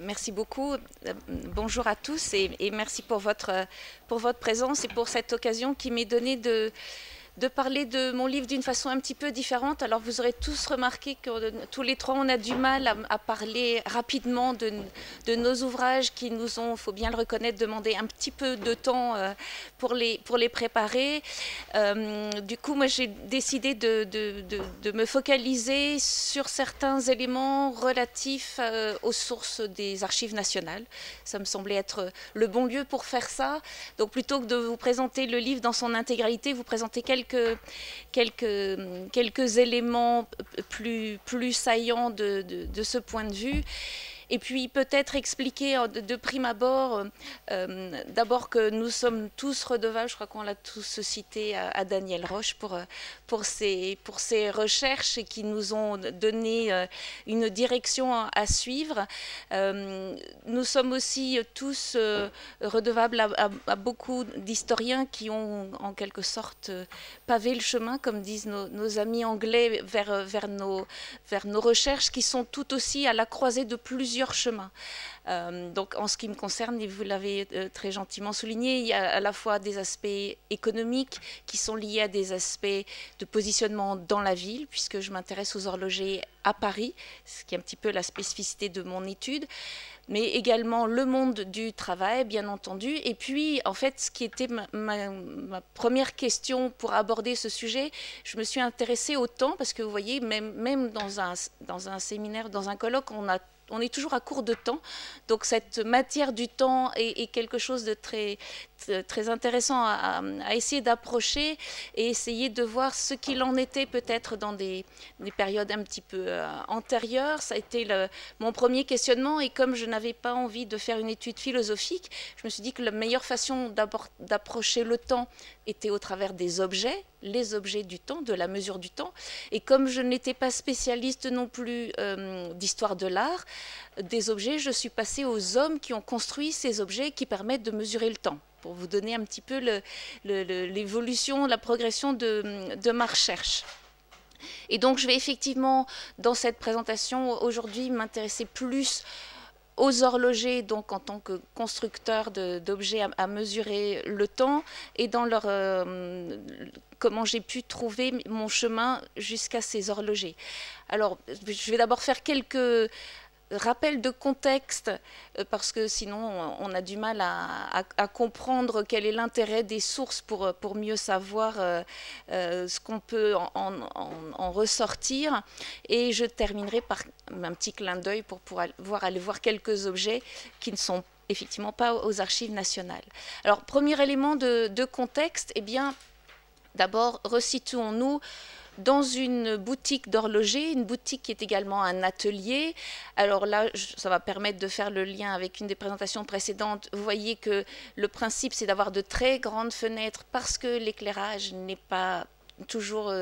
Merci beaucoup. Bonjour à tous et merci pour votre présence et pour cette occasion qui m'est donnée de parler de mon livre d'une façon un petit peu différente. Alors vous aurez tous remarqué que tous les trois on a du mal à parler rapidement de nos ouvrages qui nous ont, faut bien le reconnaître, demandé un petit peu de temps pour les préparer. Du coup moi j'ai décidé de me focaliser sur certains éléments relatifs aux sources des archives nationales. Ça me semblait être le bon lieu pour faire ça. Donc plutôt que de vous présenter le livre dans son intégralité, vous présentez quelques éléments plus saillants de ce point de vue. Et puis peut-être expliquer de prime abord, d'abord que nous sommes tous redevables, je crois qu'on l'a tous cité à Daniel Roche pour ses recherches et qui nous ont donné une direction à suivre. Nous sommes aussi tous redevables à beaucoup d'historiens qui ont en quelque sorte pavé le chemin, comme disent nos amis anglais, vers nos recherches qui sont tout aussi à la croisée de plusieurs chemins. Donc en ce qui me concerne, et vous l'avez très gentiment souligné, il y a à la fois des aspects économiques qui sont liés à des aspects de positionnement dans la ville, puisque je m'intéresse aux horlogers à Paris, ce qui est un petit peu la spécificité de mon étude, mais également le monde du travail, bien entendu. Et puis, en fait, ce qui était ma première question pour aborder ce sujet, je me suis intéressée au temps, parce que vous voyez, même dans un séminaire, dans un colloque, on est toujours à court de temps, donc cette matière du temps est quelque chose de très intéressant à essayer d'approcher et essayer de voir ce qu'il en était peut-être dans des périodes un petit peu antérieures. Ça a été mon premier questionnement et comme je n'avais pas envie de faire une étude philosophique, je me suis dit que la meilleure façon d'approcher le temps était au travers des objets, les objets du temps, de la mesure du temps. Et comme je n'étais pas spécialiste non plus d'histoire de l'art, des objets, je suis passée aux hommes qui ont construit ces objets qui permettent de mesurer le temps, pour vous donner un petit peu l'évolution, la progression de ma recherche. Et donc je vais effectivement, dans cette présentation aujourd'hui, m'intéresser plus aux horlogers, donc en tant que constructeurs d'objets à mesurer le temps, et dans leur comment j'ai pu trouver mon chemin jusqu'à ces horlogers. Alors, je vais d'abord faire quelques rappels de contexte, parce que sinon on a du mal à comprendre quel est l'intérêt des sources pour mieux savoir ce qu'on peut en ressortir. Et je terminerai par un petit clin d'œil pour aller voir quelques objets qui ne sont effectivement pas aux archives nationales. Alors, premier élément de contexte, eh bien, d'abord, resituons-nous dans une boutique d'horloger, une boutique qui est également un atelier. Alors là, ça va permettre de faire le lien avec une des présentations précédentes. Vous voyez que le principe, c'est d'avoir de très grandes fenêtres parce que l'éclairage n'est pas toujours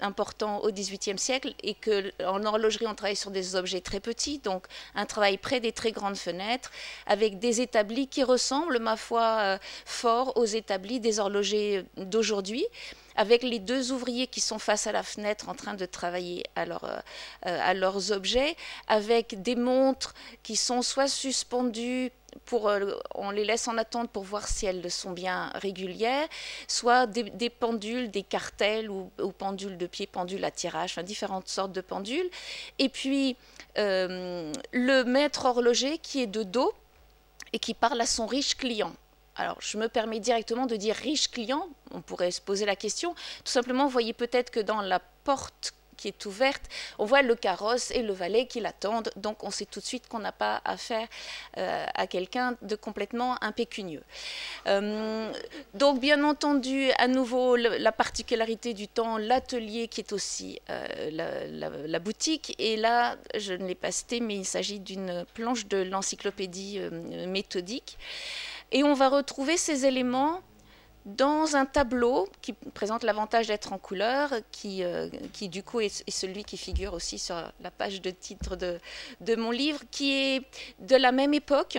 important au XVIIIe siècle et qu'en horlogerie, on travaille sur des objets très petits, donc un travail près des très grandes fenêtres avec des établis qui ressemblent, ma foi, fort aux établis des horlogers d'aujourd'hui, avec les deux ouvriers qui sont face à la fenêtre en train de travailler à leurs objets, avec des montres qui sont soit suspendues, on les laisse en attente pour voir si elles sont bien régulières, soit des pendules, des cartels ou pendules de pied, pendules à tirage, enfin différentes sortes de pendules. Et puis le maître horloger qui est de dos et qui parle à son riche client. Alors, je me permets directement de dire riche client, on pourrait se poser la question. Tout simplement, vous voyez peut-être que dans la porte qui est ouverte, on voit le carrosse et le valet qui l'attendent, donc on sait tout de suite qu'on n'a pas affaire à quelqu'un de complètement impécunieux. Donc, bien entendu, à nouveau, la particularité du temps, l'atelier qui est aussi la boutique, et là, je ne l'ai pas cité, mais il s'agit d'une planche de l'encyclopédie méthodique. Et on va retrouver ces éléments dans un tableau qui présente l'avantage d'être en couleur, qui du coup est celui qui figure aussi sur la page de titre de mon livre, qui est de la même époque,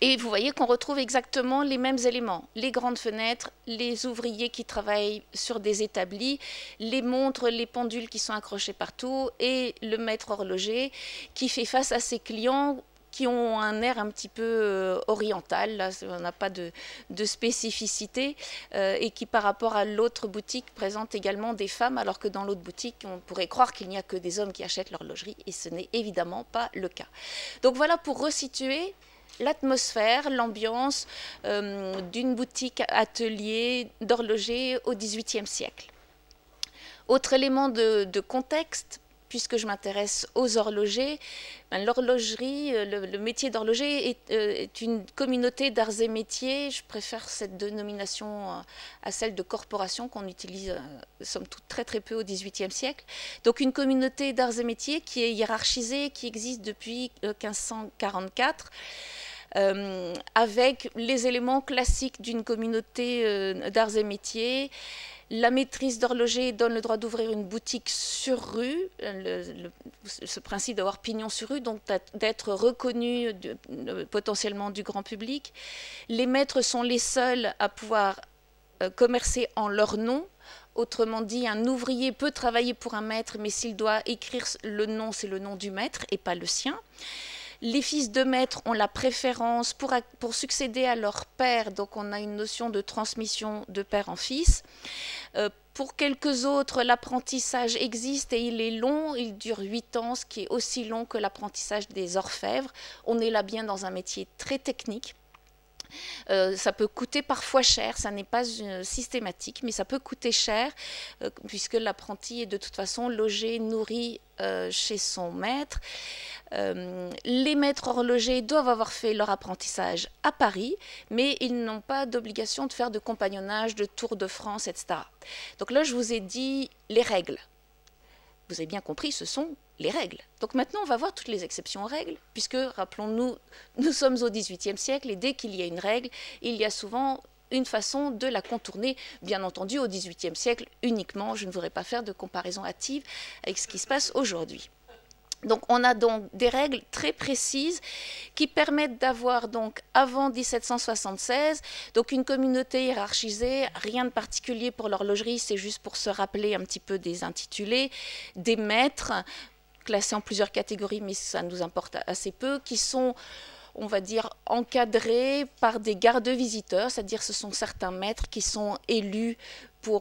Et vous voyez qu'on retrouve exactement les mêmes éléments. Les grandes fenêtres, les ouvriers qui travaillent sur des établis, les montres, les pendules qui sont accrochées partout et le maître horloger qui fait face à ses clients qui ont un air un petit peu oriental, là, on n'a pas de spécificité, et qui par rapport à l'autre boutique présente également des femmes, alors que dans l'autre boutique, on pourrait croire qu'il n'y a que des hommes qui achètent l'horlogerie, et ce n'est évidemment pas le cas. Donc voilà pour resituer l'atmosphère, l'ambiance d'une boutique atelier d'horloger au XVIIIe siècle. Autre élément de contexte, puisque je m'intéresse aux horlogers, l'horlogerie, le métier d'horloger est une communauté d'arts et métiers. Je préfère cette dénomination à celle de corporation qu'on utilise, somme toute, très très peu au XVIIIe siècle. Donc une communauté d'arts et métiers qui est hiérarchisée, qui existe depuis 1544, avec les éléments classiques d'une communauté d'arts et métiers. La maîtrise d'horloger donne le droit d'ouvrir une boutique sur rue, ce principe d'avoir pignon sur rue, donc d'être reconnu potentiellement du grand public. Les maîtres sont les seuls à pouvoir commercer en leur nom. Autrement dit, un ouvrier peut travailler pour un maître, mais s'il doit écrire le nom, c'est le nom du maître et pas le sien. Les fils de maître ont la préférence pour succéder à leur père, donc on a une notion de transmission de père en fils. Pour quelques autres, l'apprentissage existe et il est long, il dure 8 ans, ce qui est aussi long que l'apprentissage des orfèvres. On est là bien dans un métier très technique. Ça peut coûter parfois cher, ça n'est pas systématique, mais ça peut coûter cher puisque l'apprenti est de toute façon logé, nourri chez son maître. Les maîtres horlogers doivent avoir fait leur apprentissage à Paris, mais ils n'ont pas d'obligation de faire de compagnonnage, de tour de France, etc. Donc là, je vous ai dit les règles. Vous avez bien compris, ce sont les règles. Donc maintenant, on va voir toutes les exceptions aux règles, puisque, rappelons-nous, nous sommes au XVIIIe siècle, et dès qu'il y a une règle, il y a souvent une façon de la contourner. Bien entendu, au XVIIIe siècle uniquement, je ne voudrais pas faire de comparaison hâtive avec ce qui se passe aujourd'hui. Donc on a donc des règles très précises qui permettent d'avoir donc avant 1776 donc une communauté hiérarchisée, rien de particulier pour l'horlogerie, c'est juste pour se rappeler un petit peu des intitulés, des maîtres classés en plusieurs catégories, mais ça nous importe assez peu, qui sont, on va dire, encadrés par des gardes-visiteurs, c'est-à-dire ce sont certains maîtres qui sont élus pour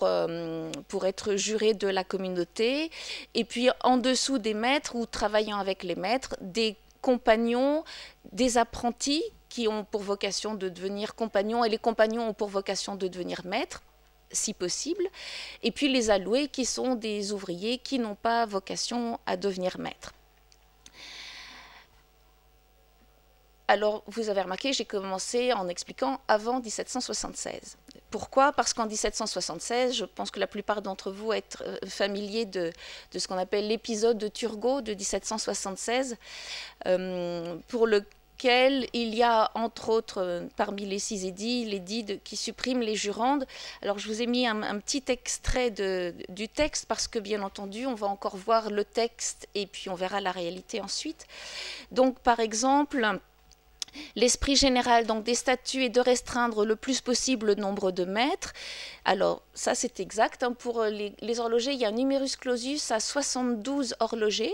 être jurés de la communauté, et puis en dessous des maîtres ou travaillant avec les maîtres, des compagnons, des apprentis qui ont pour vocation de devenir compagnons, et les compagnons ont pour vocation de devenir maîtres, si possible, et puis les alloués qui sont des ouvriers qui n'ont pas vocation à devenir maîtres. Alors, vous avez remarqué, j'ai commencé en expliquant avant 1776. Pourquoi? Parce qu'en 1776, je pense que la plupart d'entre vous êtes familiers de ce qu'on appelle l'épisode de Turgot de 1776, pour lequel il y a, entre autres, parmi les six édits, l'édit qui supprime les jurandes. Alors, je vous ai mis un petit extrait du texte, parce que, bien entendu, on va encore voir le texte et puis on verra la réalité ensuite. Donc, par exemple... L'esprit général donc, des statuts est de restreindre le plus possible le nombre de maîtres. Alors, ça c'est exact. Hein. Pour les horlogers, il y a un numerus clausus à 72 horlogers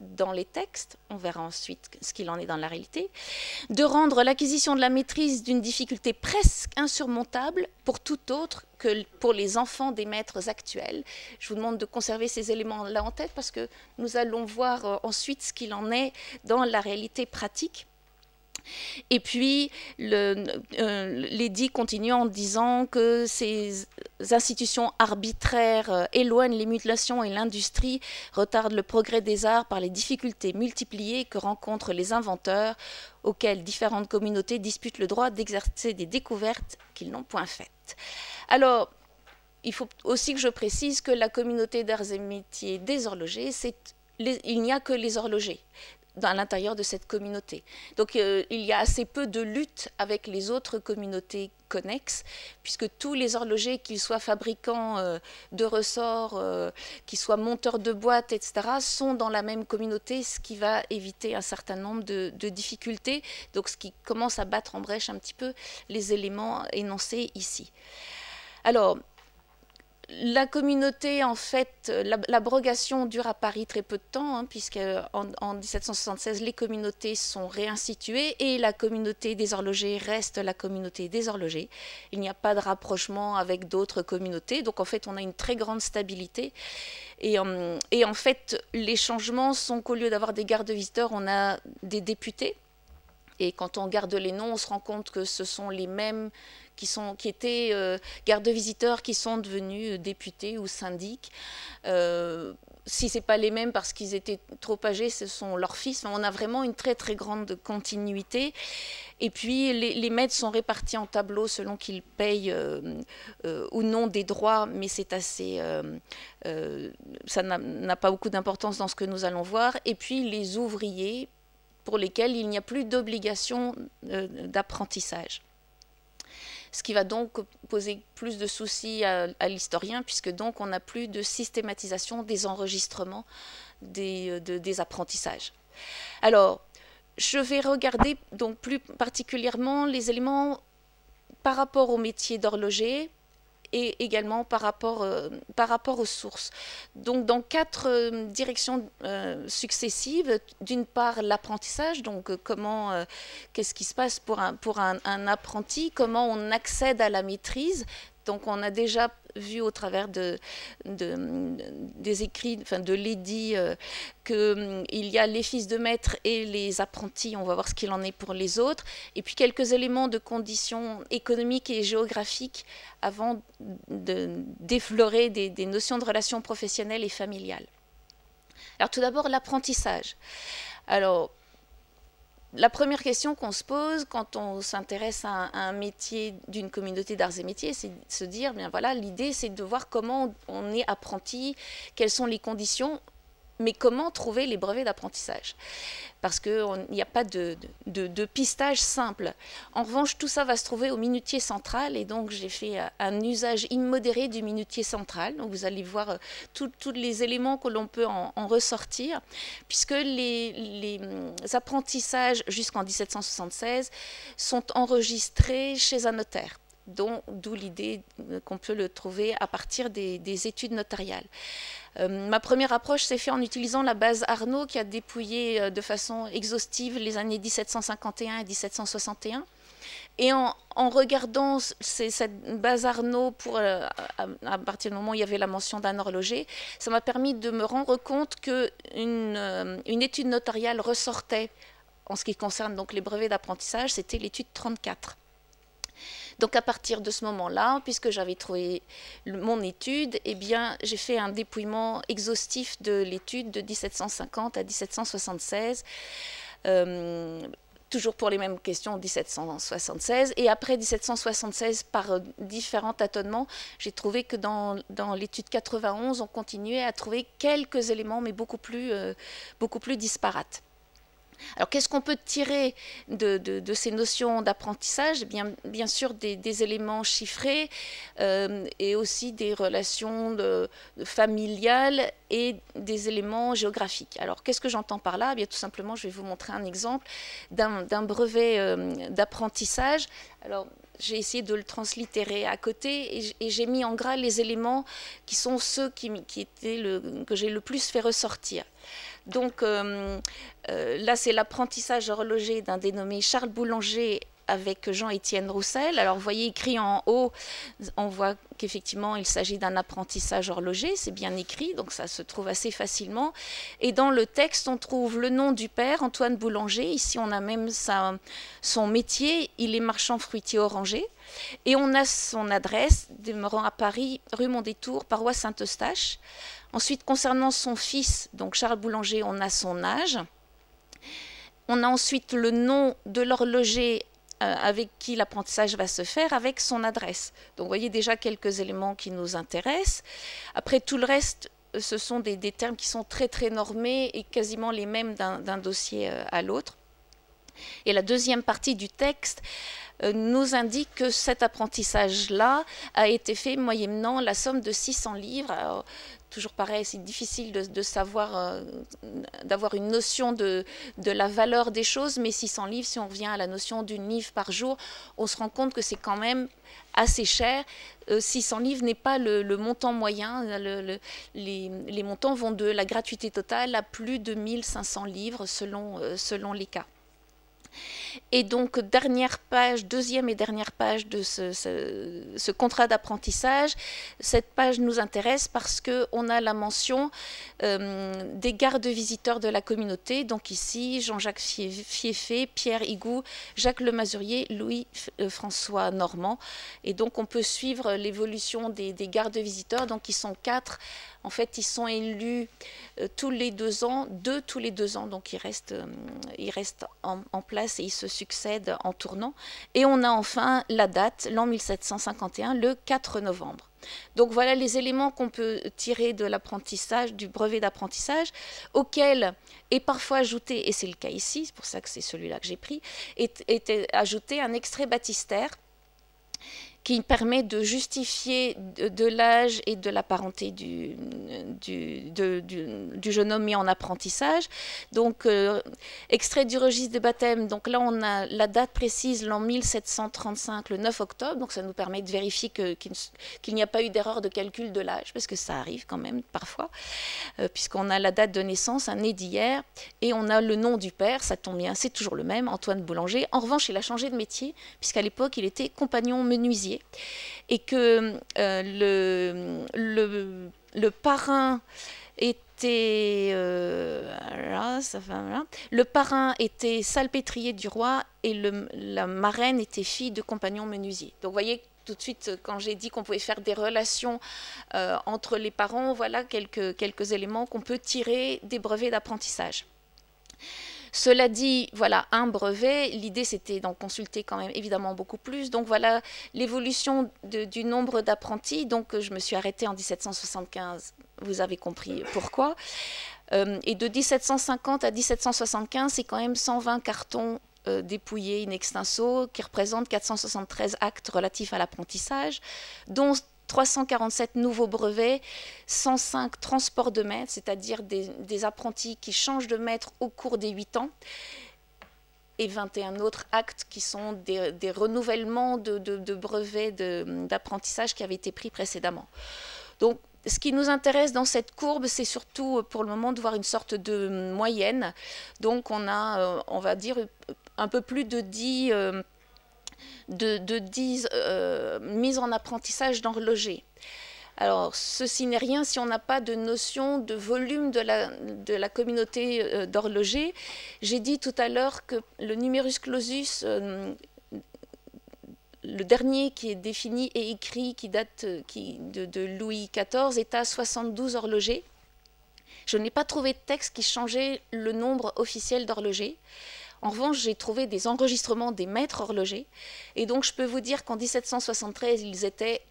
dans les textes. On verra ensuite ce qu'il en est dans la réalité. De rendre l'acquisition de la maîtrise d'une difficulté presque insurmontable pour tout autre que pour les enfants des maîtres actuels. Je vous demande de conserver ces éléments-là en tête parce que nous allons voir ensuite ce qu'il en est dans la réalité pratique. Et puis, l'édit continue en disant que ces institutions arbitraires éloignent les mutilations et l'industrie, retardent le progrès des arts par les difficultés multipliées que rencontrent les inventeurs, auxquels différentes communautés disputent le droit d'exercer des découvertes qu'ils n'ont point faites. Alors, il faut aussi que je précise que la communauté d'arts et métiers des horlogers, il n'y a que les horlogers. à l'intérieur de cette communauté. Donc il y a assez peu de lutte avec les autres communautés connexes, puisque tous les horlogers, qu'ils soient fabricants de ressorts, qu'ils soient monteurs de boîtes, etc., sont dans la même communauté, ce qui va éviter un certain nombre de difficultés, donc ce qui commence à battre en brèche un petit peu les éléments énoncés ici. Alors, la communauté, en fait, l'abrogation dure à Paris très peu de temps, hein, puisqu'en 1776, les communautés sont réinstituées et la communauté des horlogers reste la communauté des horlogers. Il n'y a pas de rapprochement avec d'autres communautés, donc en fait, on a une très grande stabilité. Et en fait, les changements sont qu'au lieu d'avoir des gardes visiteurs, on a des députés. Et quand on regarde les noms, on se rend compte que ce sont les mêmes qui étaient gardes visiteurs qui sont devenus députés ou syndics. Si ce n'est pas les mêmes parce qu'ils étaient trop âgés, ce sont leurs fils. Enfin, on a vraiment une très très grande continuité. Et puis les maîtres sont répartis en tableaux selon qu'ils payent ou non des droits, mais c'est assez, ça n'a pas beaucoup d'importance dans ce que nous allons voir. Et puis les ouvriers, pour lesquels il n'y a plus d'obligation d'apprentissage. Ce qui va donc poser plus de soucis à l'historien, puisque donc on n'a plus de systématisation des enregistrements des apprentissages. Alors, je vais regarder donc plus particulièrement les éléments par rapport au métier d'horloger, et également par rapport aux sources. Donc dans quatre directions successives, d'une part l'apprentissage, donc comment, qu'est-ce qui se passe pour un apprenti, comment on accède à la maîtrise. Donc on a déjà vu au travers des écrits, enfin de l'édit, qu'il y a les fils de maître et les apprentis, on va voir ce qu'il en est pour les autres, et puis quelques éléments de conditions économiques et géographiques avant d'effleurer des notions de relations professionnelles et familiales. Alors tout d'abord l'apprentissage. Alors la première question qu'on se pose quand on s'intéresse à un métier d'une communauté d'arts et métiers, c'est de se dire, bien voilà, l'idée c'est de voir comment on est apprenti, quelles sont les conditions, mais comment trouver les brevets d'apprentissage. Parce qu'il n'y a pas de pistage simple. En revanche, tout ça va se trouver au minutier central, et donc j'ai fait un usage immodéré du minutier central. Donc vous allez voir tous les éléments que l'on peut en ressortir, puisque les apprentissages jusqu'en 1776 sont enregistrés chez un notaire. D'où l'idée qu'on peut le trouver à partir des études notariales. Ma première approche s'est faite en utilisant la base Arnaud qui a dépouillé de façon exhaustive les années 1751 et 1761. Et en regardant cette base Arnaud, à partir du moment où il y avait la mention d'un horloger, ça m'a permis de me rendre compte qu'une étude notariale ressortait en ce qui concerne donc les brevets d'apprentissage, c'était l'étude 34. Donc à partir de ce moment-là, puisque j'avais trouvé mon étude, eh bien, j'ai fait un dépouillement exhaustif de l'étude de 1750 à 1776, toujours pour les mêmes questions 1776. Et après 1776, par différents tâtonnements, j'ai trouvé que dans l'étude 91, on continuait à trouver quelques éléments, mais beaucoup plus disparates. Alors, qu'est-ce qu'on peut tirer de ces notions d'apprentissage? Bien sûr, des éléments chiffrés et aussi des relations familiales et des éléments géographiques. Alors, qu'est-ce que j'entends par là? Bien, tout simplement, je vais vous montrer un exemple d'un brevet d'apprentissage. Alors, j'ai essayé de le translittérer à côté et j'ai mis en gras les éléments qui sont ceux que j'ai le plus fait ressortir. Donc là, c'est l'apprentissage horloger d'un dénommé Charles Boulanger avec Jean-Étienne Roussel. Alors vous voyez écrit en haut, on voit qu'effectivement il s'agit d'un apprentissage horloger, c'est bien écrit, donc ça se trouve assez facilement. Et dans le texte, on trouve le nom du père, Antoine Boulanger, ici on a même son métier, il est marchand fruitier oranger, et on a son adresse, demeurant à Paris, rue Mondétour, paroisse Saint-Eustache. Ensuite, concernant son fils, donc Charles Boulanger, on a son âge. On a ensuite le nom de l'horloger avec qui l'apprentissage va se faire, avec son adresse. Donc vous voyez déjà quelques éléments qui nous intéressent. Après, tout le reste ce sont des termes qui sont très très normés et quasiment les mêmes d'un dossier à l'autre. Et la deuxième partie du texte nous indique que cet apprentissage-là a été fait moyennant la somme de 600 livres. Alors, toujours pareil, c'est difficile de savoir, d'avoir une notion de la valeur des choses, mais 600 livres, si on revient à la notion d'une livre par jour, on se rend compte que c'est quand même assez cher. 600 livres n'est pas le montant moyen. Les montants vont de la gratuité totale à plus de 1500 livres selon les cas. Et donc, deuxième et dernière page de ce contrat d'apprentissage, cette page nous intéresse parce qu'on a la mention des gardes-visiteurs de la communauté, donc ici Jean-Jacques Fieffé, Pierre Higou, Jacques Le Masurier, Louis-François Normand. Et donc, on peut suivre l'évolution des gardes-visiteurs, donc ils sont 4. En fait, ils sont élus tous les 2 ans, 2 tous les 2 ans, donc ils restent en place et ils se succèdent en tournant. Et on a enfin la date, l'an 1751, le 4 novembre. Donc voilà les éléments qu'on peut tirer de l'apprentissage, du brevet d'apprentissage, auquel est parfois ajouté, et c'est le cas ici, c'est pour ça que c'est celui-là que j'ai pris, était ajouté un extrait baptistère, qui permet de justifier de l'âge et de la parenté du jeune homme mis en apprentissage. Donc, extrait du registre des baptêmes. Donc là, on a la date précise, l'an 1735, le 9 octobre. Donc ça nous permet de vérifier qu'il n'y a pas eu d'erreur de calcul de l'âge, parce que ça arrive quand même parfois, puisqu'on a la date de naissance, un né d'hier, et on a le nom du père, ça tombe bien, c'est toujours le même, Antoine Boulanger. En revanche, il a changé de métier, puisqu'à l'époque, il était compagnon menuisier. Et que le parrain était salpêtrier du roi et la marraine était fille de compagnon menuisier. Donc vous voyez tout de suite quand j'ai dit qu'on pouvait faire des relations entre les parents, voilà quelques éléments qu'on peut tirer des brevets d'apprentissage. Cela dit, voilà un brevet, l'idée c'était d'en consulter quand même évidemment beaucoup plus, donc voilà l'évolution du nombre d'apprentis, donc je me suis arrêtée en 1775, vous avez compris pourquoi, et de 1750 à 1775 c'est quand même 120 cartons dépouillés in extenso qui représentent 473 actes relatifs à l'apprentissage, dont 347 nouveaux brevets, 105 transports de maître, c'est-à-dire des apprentis qui changent de maître au cours des 8 ans, et 21 autres actes qui sont des renouvellements de brevets d'apprentissage qui avaient été pris précédemment. Donc, ce qui nous intéresse dans cette courbe, c'est surtout pour le moment de voir une sorte de moyenne. Donc, on a, on va dire, un peu plus de 10... de 10 mises en apprentissage d'horloger. Alors, ceci n'est rien si on n'a pas de notion de volume de la communauté d'horlogers. J'ai dit tout à l'heure que le numerus clausus, le dernier qui est défini et écrit, qui date de Louis XIV, est à 72 horlogers. Je n'ai pas trouvé de texte qui changeait le nombre officiel d'horlogers. En revanche, j'ai trouvé des enregistrements des maîtres horlogers. Et donc, je peux vous dire qu'en 1773, ils étaient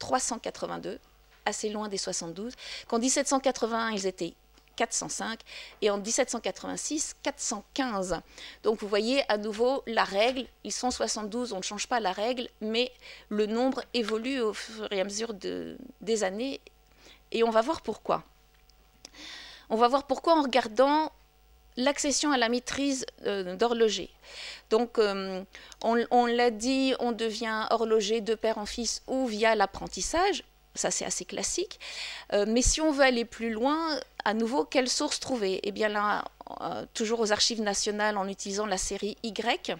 382, assez loin des 72. Qu'en 1781, ils étaient 405. Et en 1786, 415. Donc, vous voyez, à nouveau, la règle, ils sont 72, on ne change pas la règle, mais le nombre évolue au fur et à mesure des années. Et on va voir pourquoi. On va voir pourquoi en regardant l'accession à la maîtrise d'horloger. Donc, on l'a dit, on devient horloger de père en fils ou via l'apprentissage. Ça, c'est assez classique. Mais si on veut aller plus loin, à nouveau, quelle source trouver? Eh bien là, toujours aux Archives nationales, en utilisant la série Y,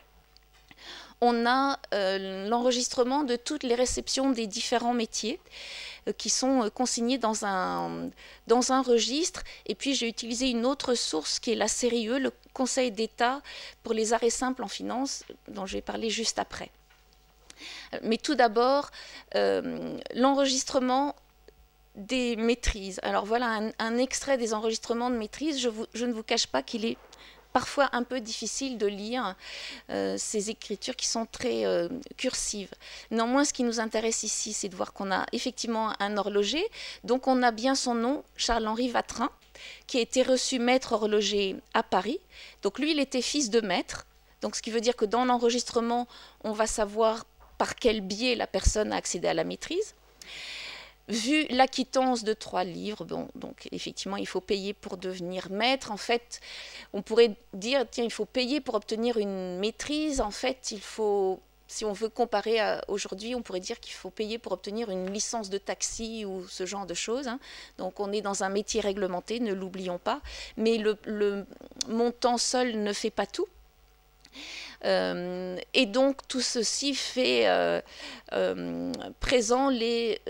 on a l'enregistrement de toutes les réceptions des différents métiers qui sont consignés dans un registre. Et puis, j'ai utilisé une autre source qui est la série E, le Conseil d'État pour les arrêts simples en finance, dont je vais parler juste après. Mais tout d'abord, l'enregistrement des maîtrises. Alors voilà un extrait des enregistrements de maîtrise. Je ne vous cache pas qu'il est parfois un peu difficile de lire ces écritures qui sont très cursives. Néanmoins, ce qui nous intéresse ici, c'est de voir qu'on a effectivement un horloger. Donc on a bien son nom, Charles-Henri Vatrin, qui a été reçu maître horloger à Paris. Donc lui, il était fils de maître. Donc ce qui veut dire que dans l'enregistrement, on va savoir par quel biais la personne a accédé à la maîtrise. Vu l'acquittance de 3 livres, bon, donc effectivement, il faut payer pour devenir maître. En fait, on pourrait dire, tiens, il faut payer pour obtenir une maîtrise. En fait, il faut, si on veut comparer à aujourd'hui, on pourrait dire qu'il faut payer pour obtenir une licence de taxi ou ce genre de choses. Hein. Donc, on est dans un métier réglementé, ne l'oublions pas. Mais le montant seul ne fait pas tout. Et donc tout ceci fait présent les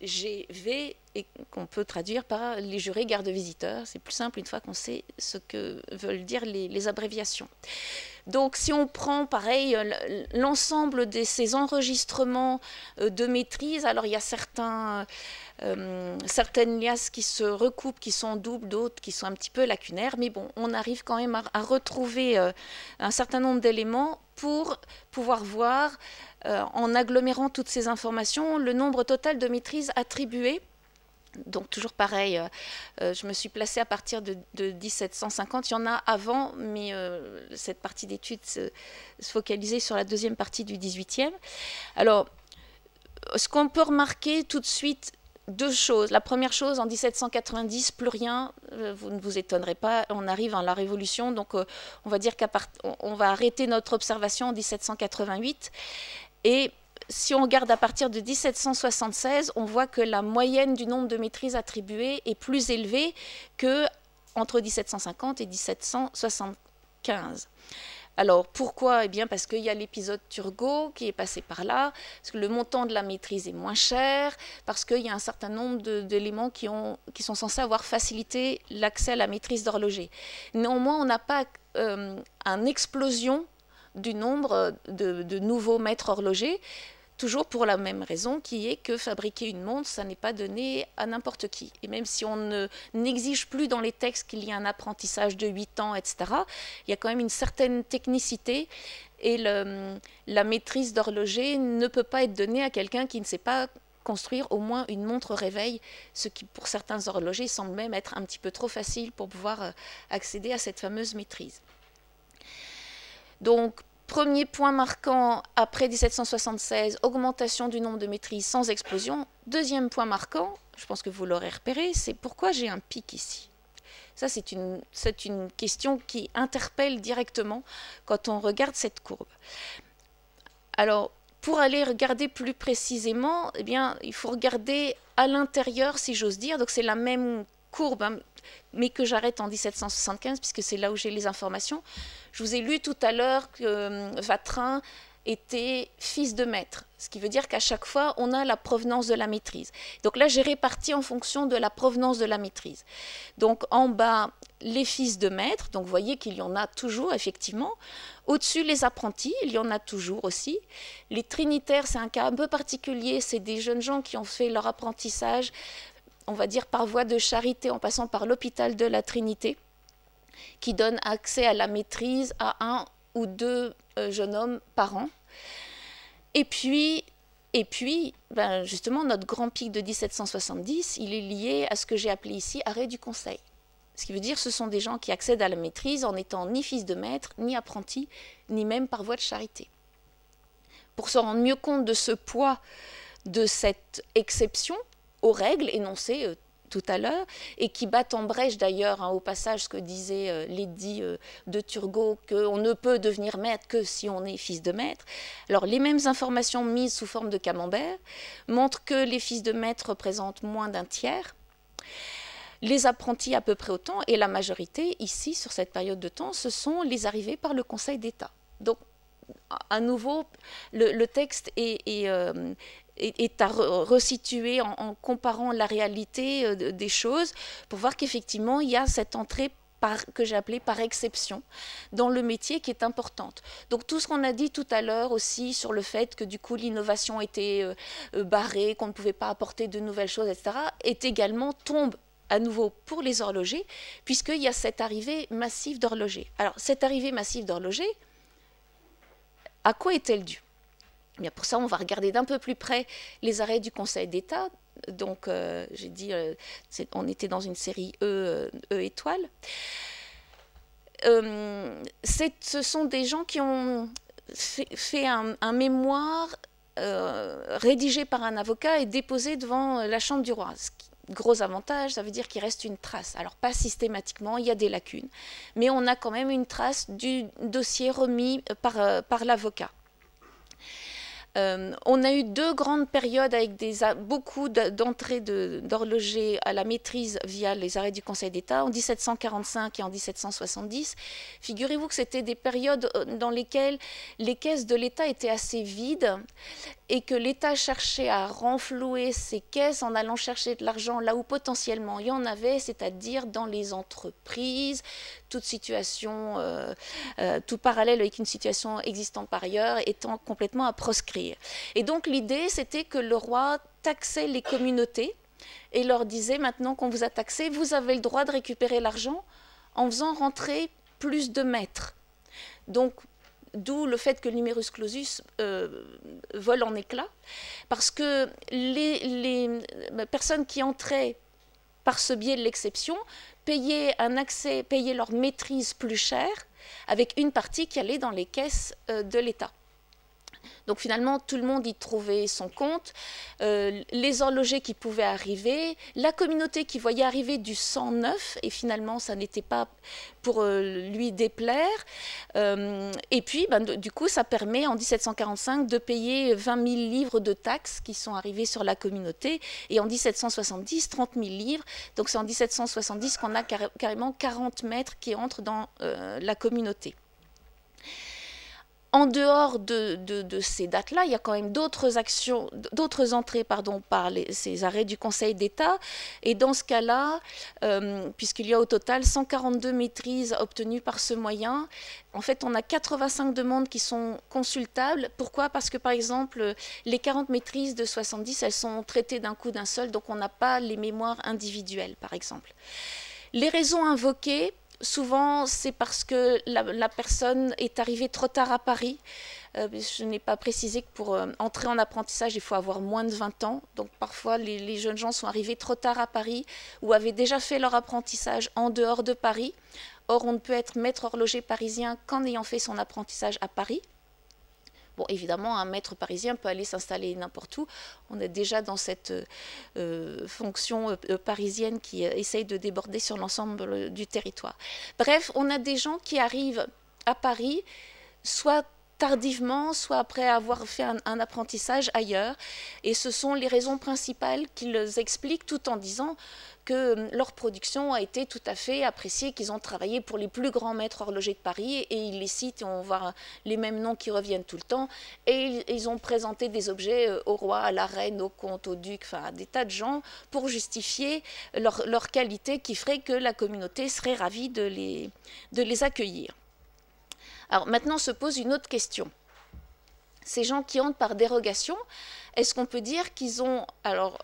JGV, et qu'on peut traduire par les jurés garde-visiteurs. C'est plus simple une fois qu'on sait ce que veulent dire les abréviations. Donc si on prend pareil l'ensemble de ces enregistrements de maîtrise, alors il y a certaines liasses qui se recoupent, qui sont doubles, d'autres qui sont un petit peu lacunaires, mais bon, on arrive quand même à retrouver un certain nombre d'éléments pour pouvoir voir, en agglomérant toutes ces informations, le nombre total de maîtrises attribuées. Donc toujours pareil, je me suis placée à partir de 1750, il y en a avant, mais cette partie d'études se focalisait sur la deuxième partie du 18e. Alors, ce qu'on peut remarquer tout de suite, 2 choses. La première chose, en 1790, plus rien, vous ne vous étonnerez pas, on arrive à la Révolution, donc on va dire qu'on va arrêter notre observation en 1788, et si on regarde à partir de 1776, on voit que la moyenne du nombre de maîtrises attribuées est plus élevée qu'entre 1750 et 1775. Alors pourquoi? Eh bien parce qu'il y a l'épisode Turgot qui est passé par là, parce que le montant de la maîtrise est moins cher, parce qu'il y a un certain nombre d'éléments qui sont censés avoir facilité l'accès à la maîtrise d'horloger. Néanmoins, on n'a pas une explosion du nombre de nouveaux maîtres horlogers, toujours pour la même raison, qui est que fabriquer une montre, ça n'est pas donné à n'importe qui. Et même si on n'exige plus dans les textes qu'il y ait un apprentissage de 8 ans, etc., il y a quand même une certaine technicité, et la maîtrise d'horloger ne peut pas être donnée à quelqu'un qui ne sait pas construire au moins une montre réveil, ce qui pour certains horlogers semble même être un petit peu trop facile pour pouvoir accéder à cette fameuse maîtrise. Donc, premier point marquant après 1776, augmentation du nombre de maîtrises sans explosion. Deuxième point marquant, je pense que vous l'aurez repéré, c'est pourquoi j'ai un pic ici. Ça, c'est une question qui interpelle directement quand on regarde cette courbe. Alors, pour aller regarder plus précisément, eh bien, il faut regarder à l'intérieur, si j'ose dire. Donc, c'est la même courbe, hein, mais que j'arrête en 1775, puisque c'est là où j'ai les informations. Je vous ai lu tout à l'heure que Vatrin était fils de maître, ce qui veut dire qu'à chaque fois, on a la provenance de la maîtrise. Donc là, j'ai réparti en fonction de la provenance de la maîtrise. Donc en bas, les fils de maître, donc vous voyez qu'il y en a toujours, effectivement. Au-dessus, les apprentis, il y en a toujours aussi. Les trinitaires, c'est un cas un peu particulier, c'est des jeunes gens qui ont fait leur apprentissage, on va dire par voie de charité, en passant par l'hôpital de la Trinité, qui donne accès à la maîtrise à 1 ou 2 jeunes hommes par an. Et puis ben justement, notre grand pic de 1770, il est lié à ce que j'ai appelé ici arrêt du Conseil. Ce qui veut dire que ce sont des gens qui accèdent à la maîtrise en n'étant ni fils de maître, ni apprenti, ni même par voie de charité. Pour se rendre mieux compte de ce poids, de cette exception aux règles énoncées tout à l'heure, et qui battent en brèche d'ailleurs, hein, au passage, ce que disait l'édit de Turgot, qu'on ne peut devenir maître que si on est fils de maître. Alors les mêmes informations mises sous forme de camembert montrent que les fils de maître représentent moins d'1/3, les apprentis à peu près autant, et la majorité ici, sur cette période de temps, ce sont les arrivés par le Conseil d'État. Donc à nouveau, le texte est à resituer en comparant la réalité des choses pour voir qu'effectivement il y a cette entrée que j'ai appelée par exception dans le métier qui est importante. Donc tout ce qu'on a dit tout à l'heure aussi sur le fait que du coup l'innovation était barrée, qu'on ne pouvait pas apporter de nouvelles choses, etc., est également tombe à nouveau pour les horlogers, puisqu'il y a cette arrivée massive d'horlogers. Alors, cette arrivée massive d'horlogers, à quoi est-elle due? Bien, pour ça, on va regarder d'un peu plus près les arrêts du Conseil d'État. Donc, j'ai dit, on était dans une série E étoile. Ce sont des gens qui ont fait un mémoire rédigé par un avocat et déposé devant la Chambre du Roi. Gros avantage, ça veut dire qu'il reste une trace. Alors, pas systématiquement, il y a des lacunes, mais on a quand même une trace du dossier remis par l'avocat. On a eu deux grandes périodes avec beaucoup d'entrées d'horlogers à la maîtrise via les arrêts du Conseil d'État, en 1745 et en 1770. Figurez-vous que c'était des périodes dans lesquelles les caisses de l'État étaient assez vides et que l'État cherchait à renflouer ses caisses en allant chercher de l'argent là où potentiellement il y en avait, c'est-à-dire dans les entreprises, toute situation, tout parallèle avec une situation existante par ailleurs étant complètement à proscrire. Et donc l'idée, c'était que le roi taxait les communautés et leur disait: maintenant qu'on vous a taxé, vous avez le droit de récupérer l'argent en faisant rentrer plus de maîtres. Donc d'où le fait que le numerus clausus vole en éclats, parce que les personnes qui entraient par ce biais de l'exception payaient payaient leur maîtrise plus cher, avec une partie qui allait dans les caisses de l'État. Donc finalement, tout le monde y trouvait son compte, les horlogers qui pouvaient arriver, la communauté qui voyait arriver du sang neuf, et finalement ça n'était pas pour lui déplaire. Et puis ben, du coup, ça permet en 1745 de payer 20 000 livres de taxes qui sont arrivées sur la communauté, et en 1770, 30 000 livres. Donc c'est en 1770 qu'on a carrément 40 maîtres qui entrent dans la communauté. En dehors de ces dates-là, il y a quand même d'autres entrées par ces arrêts du Conseil d'État. Et dans ce cas-là, puisqu'il y a au total 142 maîtrises obtenues par ce moyen, en fait, on a 85 demandes qui sont consultables. Pourquoi? Parce que, par exemple, les 40 maîtrises de 70, elles sont traitées d'un coup d'un seul, donc on n'a pas les mémoires individuelles, par exemple. Les raisons invoquées, souvent, c'est parce que la personne est arrivée trop tard à Paris. Je n'ai pas précisé que pour entrer en apprentissage, il faut avoir moins de 20 ans. Donc parfois, les jeunes gens sont arrivés trop tard à Paris ou avaient déjà fait leur apprentissage en dehors de Paris. Or, on ne peut être maître horloger parisien qu'en ayant fait son apprentissage à Paris. Bon, évidemment, un maître parisien peut aller s'installer n'importe où. On est déjà dans cette fonction parisienne qui essaye de déborder sur l'ensemble du territoire. Bref, on a des gens qui arrivent à Paris, soit tardivement, soit après avoir fait un apprentissage ailleurs. Et ce sont les raisons principales qu'ils expliquent, tout en disant que leur production a été tout à fait appréciée, qu'ils ont travaillé pour les plus grands maîtres horlogers de Paris, et ils les citent, et on voit les mêmes noms qui reviennent tout le temps, et ils ont présenté des objets au roi, à la reine, au comte, au duc, enfin à des tas de gens, pour justifier leur qualité qui ferait que la communauté serait ravie de les accueillir. Alors maintenant se pose une autre question. Ces gens qui entrent par dérogation, est-ce qu'on peut dire qu'ils ont, alors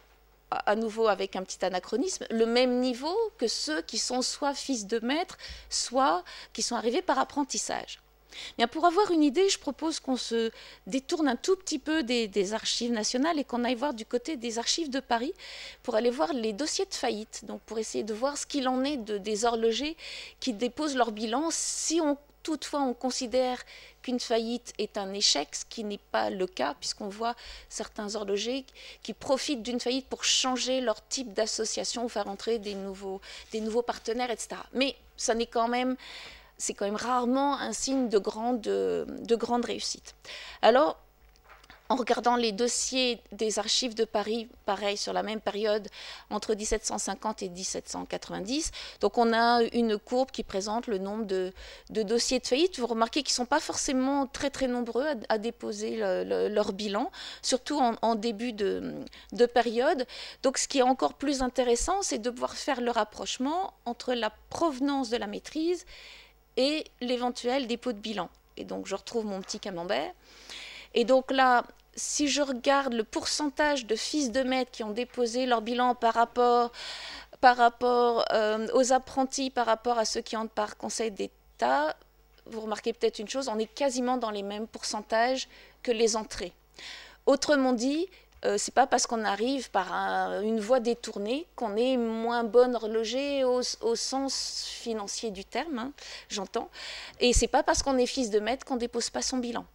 à nouveau avec un petit anachronisme, le même niveau que ceux qui sont soit fils de maître, soit qui sont arrivés par apprentissage? Bien, pour avoir une idée, je propose qu'on se détourne un tout petit peu des archives nationales et qu'on aille voir du côté des archives de Paris pour aller voir les dossiers de faillite, donc pour essayer de voir ce qu'il en est des horlogers qui déposent leur bilan, si toutefois on considère qu'une faillite est un échec, ce qui n'est pas le cas, puisqu'on voit certains horlogers qui profitent d'une faillite pour changer leur type d'association, faire entrer des nouveaux partenaires, etc. Mais ça n'est quand même, c'est quand même rarement un signe de grande réussite. Alors, en regardant les dossiers des archives de Paris, pareil, sur la même période, entre 1750 et 1790, donc on a une courbe qui présente le nombre de dossiers de faillite. Vous remarquez qu'ils ne sont pas forcément très très nombreux à déposer leur bilan, surtout en début de période. Donc ce qui est encore plus intéressant, c'est de pouvoir faire le rapprochement entre la provenance de la maîtrise et l'éventuel dépôt de bilan. Et donc je retrouve mon petit camembert. Et donc là, si je regarde le pourcentage de fils de maître qui ont déposé leur bilan par rapport, par rapport aux apprentis, par rapport à ceux qui entrent par conseil d'État, vous remarquez peut-être une chose, on est quasiment dans les mêmes pourcentages que les entrées. Autrement dit, ce n'est pas parce qu'on arrive par une voie détournée qu'on est moins bonne relogée au sens financier du terme, hein, j'entends. Et ce n'est pas parce qu'on est fils de maître qu'on ne dépose pas son bilan.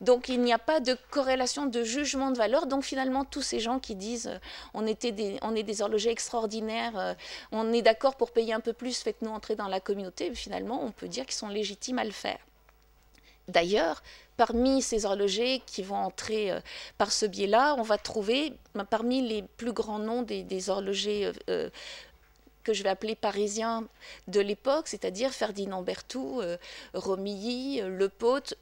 Donc il n'y a pas de corrélation de jugement de valeur. Donc finalement, tous ces gens qui disent on est des horlogers extraordinaires, on est d'accord pour payer un peu plus, faites-nous entrer dans la communauté, finalement on peut dire qu'ils sont légitimes à le faire. D'ailleurs, parmi ces horlogers qui vont entrer par ce biais-là, on va trouver parmi les plus grands noms des horlogers que je vais appeler parisiens de l'époque, c'est-à-dire Ferdinand Berthoud, Romilly, Le Pote,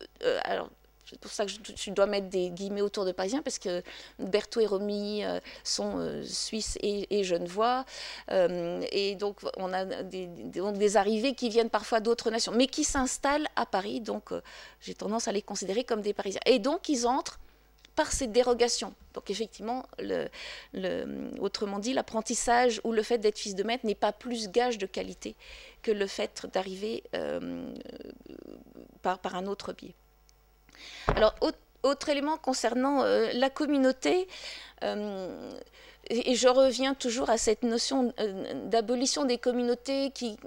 alors, c'est pour ça que je dois mettre des guillemets autour de Parisiens, parce que Berthoud et Romilly sont suisses et genevois. Et donc, on a des arrivées qui viennent parfois d'autres nations, mais qui s'installent à Paris. Donc, j'ai tendance à les considérer comme des Parisiens. Et donc, ils entrent par ces dérogations. Donc, effectivement, autrement dit, l'apprentissage ou le fait d'être fils de maître n'est pas plus gage de qualité que le fait d'arriver par un autre biais. Alors, autre élément concernant la communauté, et je reviens toujours à cette notion d'abolition des communautés qui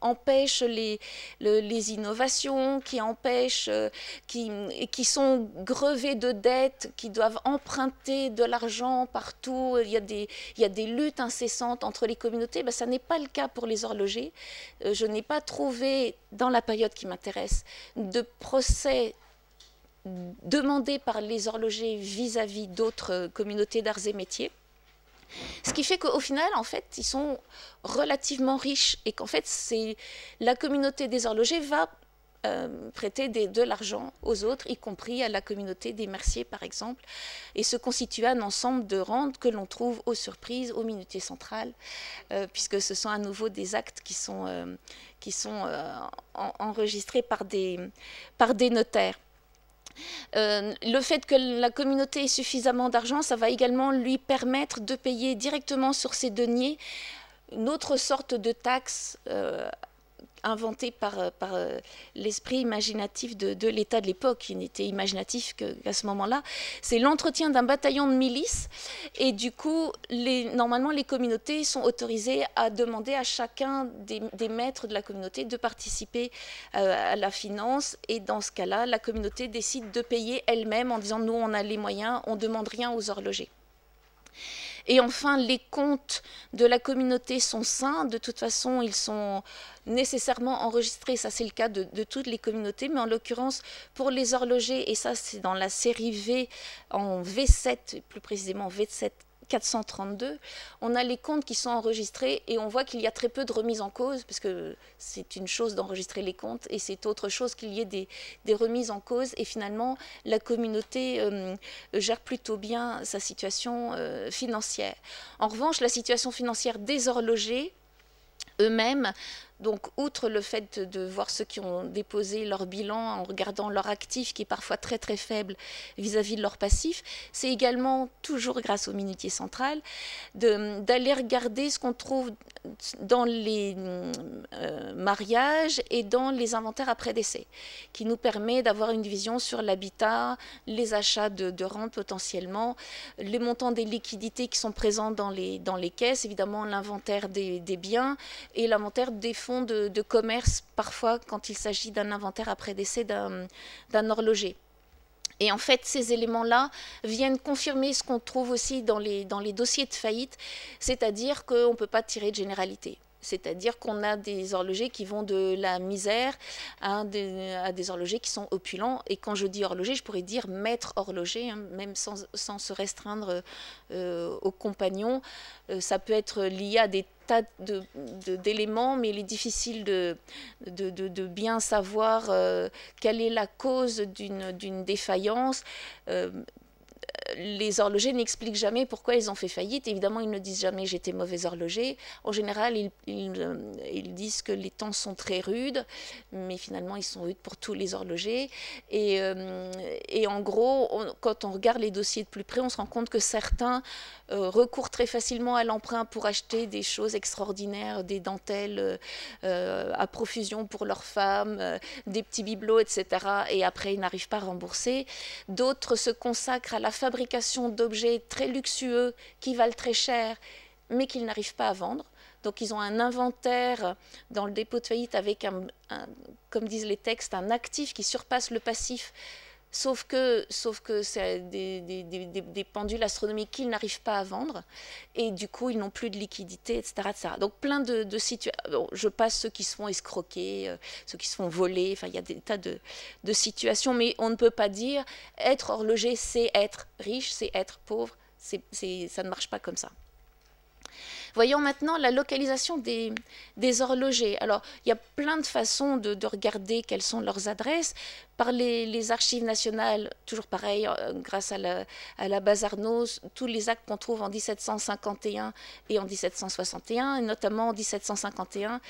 empêche les innovations, qui empêche, qui sont grevées de dettes, qui doivent emprunter de l'argent partout. Il y a des luttes incessantes entre les communautés. Ben, ça n'est pas le cas pour les horlogers. Je n'ai pas trouvé, dans la période qui m'intéresse, de procès demandé par les horlogers vis-à-vis d'autres communautés d'arts et métiers. Ce qui fait qu'au final, en fait, ils sont relativement riches et qu'en fait, la communauté des horlogers va prêter de l'argent aux autres, y compris à la communauté des merciers, par exemple, et se constituer un ensemble de rentes que l'on trouve aux surprises, aux minutiers centrales, puisque ce sont à nouveau des actes qui sont enregistrés par des notaires. Le fait que la communauté ait suffisamment d'argent, ça va également lui permettre de payer directement sur ses deniers une autre sorte de taxe inventée par l'esprit imaginatif de l'État de l'époque, qui n'était imaginatif qu'à ce moment-là. C'est l'entretien d'un bataillon de milices et du coup, normalement, les communautés sont autorisées à demander à chacun des maîtres de la communauté de participer à la finance et dans ce cas-là, la communauté décide de payer elle-même en disant « nous, on a les moyens, on ne demande rien aux horlogers ». Et enfin, les comptes de la communauté sont sains. De toute façon, ils sont nécessairement enregistrés. Ça, c'est le cas de toutes les communautés. Mais en l'occurrence, pour les horlogers, et ça, c'est dans la série V, en V7, plus précisément V7 432, on a les comptes qui sont enregistrés et on voit qu'il y a très peu de remises en cause, parce que c'est une chose d'enregistrer les comptes et c'est autre chose qu'il y ait des remises en cause. Et finalement, la communauté gère plutôt bien sa situation financière. En revanche, la situation financière des horlogers eux-mêmes, donc outre le fait de voir ceux qui ont déposé leur bilan en regardant leur actif qui est parfois très très faible vis-à-vis de leur passif, c'est également toujours grâce au minutier central d'aller regarder ce qu'on trouve dans les mariages et dans les inventaires après décès, qui nous permet d'avoir une vision sur l'habitat, les achats de rentes potentiellement, les montants des liquidités qui sont présents dans les caisses, évidemment l'inventaire des biens et l'inventaire des fonds de commerce, parfois quand il s'agit d'un inventaire après décès d'un horloger. Et en fait, ces éléments-là viennent confirmer ce qu'on trouve aussi dans les dossiers de faillite, c'est-à-dire qu'on ne peut pas tirer de généralité. C'est-à-dire qu'on a des horlogers qui vont de la misère à des horlogers qui sont opulents. Et quand je dis horloger, je pourrais dire maître horloger, hein, même sans se restreindre aux compagnons. Ça peut être lié à des tas d'éléments, mais il est difficile de bien savoir quelle est la cause d'une défaillance. les horlogers n'expliquent jamais pourquoi ils ont fait faillite. Évidemment, ils ne disent jamais « j'étais mauvais horloger ». En général, ils disent que les temps sont très rudes, mais finalement, ils sont rudes pour tous les horlogers. Et en gros, quand on regarde les dossiers de plus près, on se rend compte que certains recourent très facilement à l'emprunt pour acheter des choses extraordinaires, des dentelles à profusion pour leurs femmes, des petits bibelots, etc. Et après, ils n'arrivent pas à rembourser. D'autres se consacrent à la fabrication d'objets très luxueux qui valent très cher, mais qu'ils n'arrivent pas à vendre. Donc, ils ont un inventaire dans le dépôt de faillite avec, comme disent les textes, un actif qui surpasse le passif, sauf que c'est des pendules astronomiques qu'ils n'arrivent pas à vendre, et du coup, ils n'ont plus de liquidité, etc. Donc, plein de situations. Bon, je passe ceux qui se font escroquer, ceux qui se font voler, enfin, il y a des tas de situations, mais on ne peut pas dire être horloger, c'est être riche, c'est être pauvre, ça ne marche pas comme ça. Voyons maintenant la localisation des horlogers. Alors, il y a plein de façons de regarder quelles sont leurs adresses. Par les archives nationales, toujours pareil, grâce à la base Arnaud, tous les actes qu'on trouve en 1751 et en 1761, et notamment en 1751,